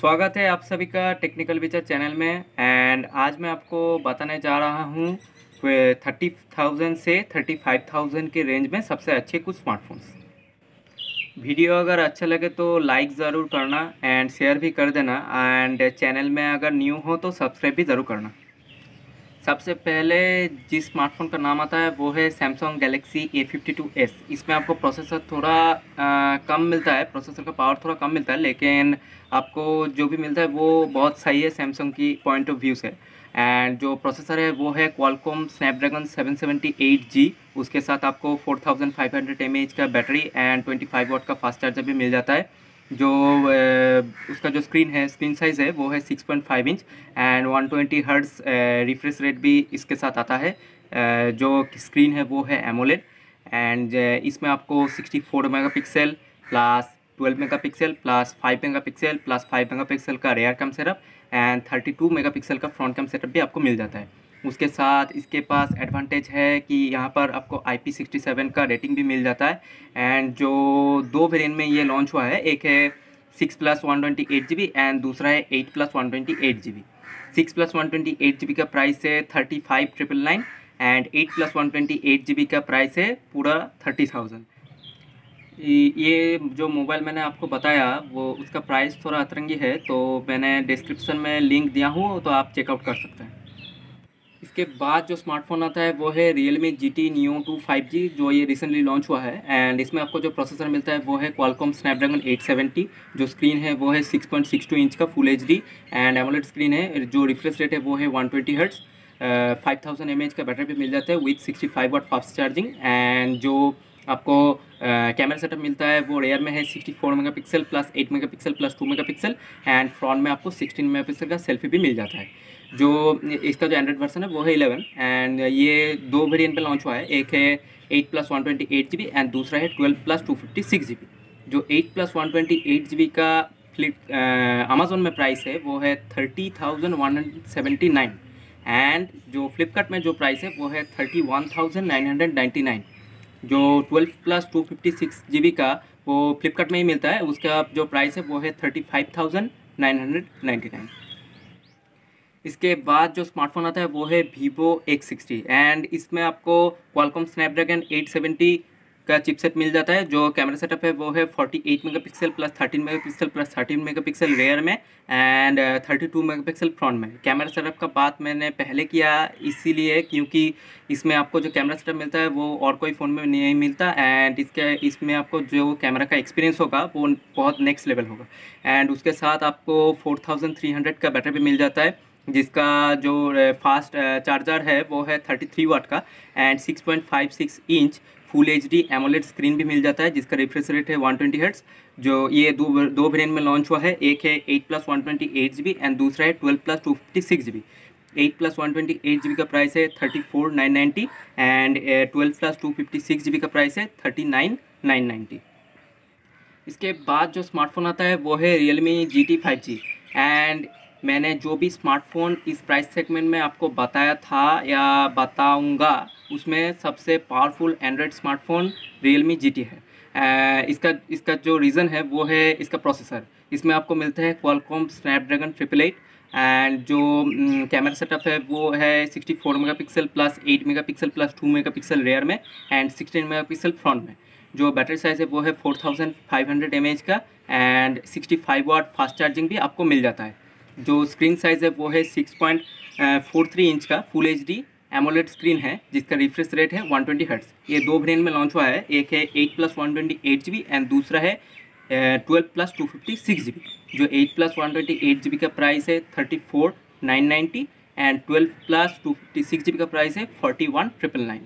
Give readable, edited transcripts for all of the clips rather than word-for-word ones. स्वागत है आप सभी का टेक्निकल बिचार चैनल में। एंड आज मैं आपको बताने जा रहा हूँ 30,000 से 35,000 के रेंज में सबसे अच्छे कुछ स्मार्टफोन्स। वीडियो अगर अच्छा लगे तो लाइक ज़रूर करना एंड शेयर भी कर देना, एंड चैनल में अगर न्यू हो तो सब्सक्राइब भी ज़रूर करना। सबसे पहले जिस स्मार्टफोन का नाम आता है वो है सैमसंग गैलेक्सी A52s। इसमें आपको प्रोसेसर थोड़ा कम मिलता है, प्रोसेसर का पावर थोड़ा कम मिलता है, लेकिन आपको जो भी मिलता है वो बहुत सही है सैमसंग की पॉइंट ऑफ व्यू से। एंड जो प्रोसेसर है वो है क्वालकॉम स्नैपड्रैगन 778G। उसके साथ आपको 4500 mAh का बैटरी एंड 25W का फास्ट चार्जर भी मिल जाता है। जो उसका जो स्क्रीन साइज़ है वो है 6.5 inch and 120Hz refresh rate भी इसके साथ आता है। जो स्क्रीन है वो है एमोलेड, एंड इसमें आपको 64 megapixel plus 12 megapixel plus 5 megapixel plus 5 megapixel का rear cam setup and 32 megapixel का फ्रंट कैम सेटअप भी आपको मिल जाता है। उसके साथ इसके पास एडवांटेज है कि यहाँ पर आपको IP67 का रेटिंग भी मिल जाता है। एंड जो दो वेरिएंट में ये लॉन्च हुआ है, एक है 6+128GB एंड दूसरा है 8+128GB। 6+128GB का प्राइस है 35,999 एंड 8+128GB का प्राइस है पूरा 30,000। ये जो मोबाइल मैंने आपको बताया वो उसका प्राइस थोड़ा अतरंगी है, तो मैंने डिस्क्रिप्शन में लिंक दिया हूँ तो आप चेकआउट कर सकते हैं। इसके बाद जो स्मार्टफोन आता है वो है Realme GT Neo 2 5G, जो ये रिसेंटली लॉन्च हुआ है। एंड इसमें आपको जो प्रोसेसर मिलता है वो है Qualcomm Snapdragon 870। जो स्क्रीन है वो है 6.62 इंच का full HD and AMOLED screen है। जो रिफ्रेश रेट है वो है 120Hz, 5000 mAh का बैटरी भी मिल जाता है with 65W fast charging. And जो आपको कैमरा सेटअप मिलता है वो रेयर में है 64 megapixel plus 8 megapixel plus 2 megapixel and front में आपको 16 मेगापिक्सल का सेल्फी भी मिल जाता है। जो इसका जो एंड्रॉइड वर्सन है वो है 11 एंड ये दो वेरिएंट पे लॉन्च हुआ है, एक है 8+128GB एंड दूसरा है 12+256GB। जो 8+128GB का फ्लिप अमेजोन में प्राइस है वो है 30,179 एंड जो फ्लिपकार्ट में जो प्राइस है वो है 31,999। जो 12+256GB का वो फ्लिपकार्ट में ही मिलता है, उसका जो प्राइस है वो है 35,999। इसके बाद जो स्मार्टफोन आता है वो है Vivo X60 एंड इसमें आपको Qualcomm Snapdragon 870 का चिपसेट मिल जाता है। जो कैमरा सेटअप है वो है 48 megapixel plus 13 megapixel plus 13 megapixel rear में एंड 32 मेगापिक्सल फ्रंट में। कैमरा सेटअप का बात मैंने पहले किया इसीलिए क्योंकि इसमें आपको जो कैमरा सेटअप मिलता है वो और कोई फ़ोन में नहीं मिलता, एंड इसमें आपको जो कैमरा का एक्सपीरियंस होगा वो बहुत नेक्स्ट लेवल होगा। एंड उसके साथ आपको 4300 का बैटरी भी मिल जाता है, जिसका जो फास्ट चार्जर है वो है 33W का and 6.56 inch full HD AMOLED screen भी मिल जाता है, जिसका रिफ्रेश रेट है 120Hz। जो ये दो वेरिएंट में लॉन्च हुआ है, एक है 8+128GB एंड दूसरा है 12+256GB। 8+128GB का प्राइस है 34,990 एंड 12+256GB का प्राइस है 39,990। इसके बाद जो स्मार्टफोन आता है वो है Realme GT 5G एंड मैंने जो भी स्मार्टफोन इस प्राइस सेगमेंट में आपको बताया था या बताऊंगा उसमें सबसे powerful Android smartphone Realme GT है। इसका जो रीज़न है वो है इसका प्रोसेसर। इसमें आपको मिलता है Qualcomm Snapdragon 888 एंड जो कैमरा सेटअप है वो है 64 megapixel plus 8 megapixel plus 2 megapixel rear में एंड 16 मेगापिक्सल फ्रंट में। जो बैटरी साइज़ है वो है 4500 mAh का एंड 65W फास्ट चार्जिंग भी आपको मिल जाता है। जो स्क्रीन साइज़ है वो है 6.43 इंच का फुल HD AMOLED स्क्रीन है, जिसका रिफ्रेश रेट है 120Hz। ये दो वेरिएंट में लॉन्च हुआ है, एक है 8+128GB एंड दूसरा है 12+256GB। जो 8+128GB का प्राइस है 34,990 एंड 12+256GB का प्राइस है 41,999।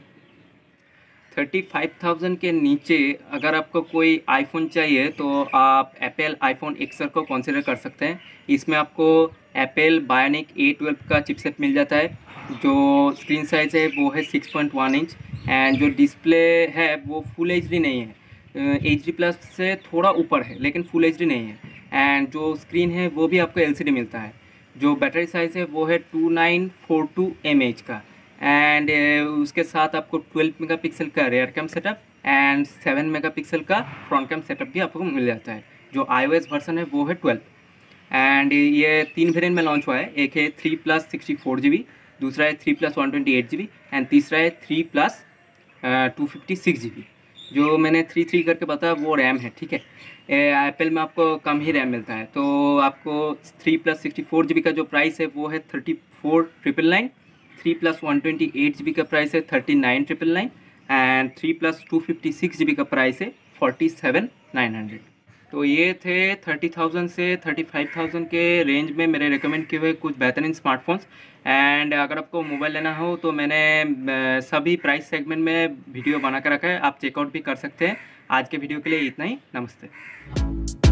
35,000 के नीचे अगर आपको कोई आईफोन चाहिए तो आप Apple iPhone XR को कंसीडर कर सकते हैं। इसमें आपको Apple Bionic A12 का चिपसेट मिल जाता है। जो स्क्रीन साइज़ है वो है 6.1 इंच एंड जो डिस्प्ले है वो फुल HD नहीं है, HD+ से थोड़ा ऊपर है लेकिन फुल HD नहीं है। एंड जो स्क्रीन है वो भी आपको LCD मिलता है। जो बैटरी साइज़ है वो है 2942 mAh का एंड उसके साथ आपको 12 मेगापिक्सल का rear cam setup and 7 megapixel का फ्रंट कैम सेटअप भी आपको मिल जाता है। जो iOS वर्सन है वो है 12। एंड ये तीन वेरिएंट में लॉन्च हुआ है, एक है 3+ 64GB, दूसरा है 3+ 128GB एंड तीसरा है 3+ 256GB। जो मैंने 3 करके बताया वो रैम है, ठीक है। एप्पल में आपको कम ही रैम मिलता है, तो आपको 3+ 64GB का जो प्राइस है वो है 34,999, 3+ 128GB का प्राइस है 39,999 एंड 3+ 256GB का प्राइस है 47,900। तो ये थे 30,000 से 35,000 के रेंज में मेरे रेकमेंड किए हुए कुछ बेहतरीन स्मार्टफोन्स। एंड अगर आपको मोबाइल लेना हो तो मैंने सभी प्राइस सेगमेंट में वीडियो बना कर रखा है, आप चेकआउट भी कर सकते हैं। आज के वीडियो के लिए इतना ही, नमस्ते।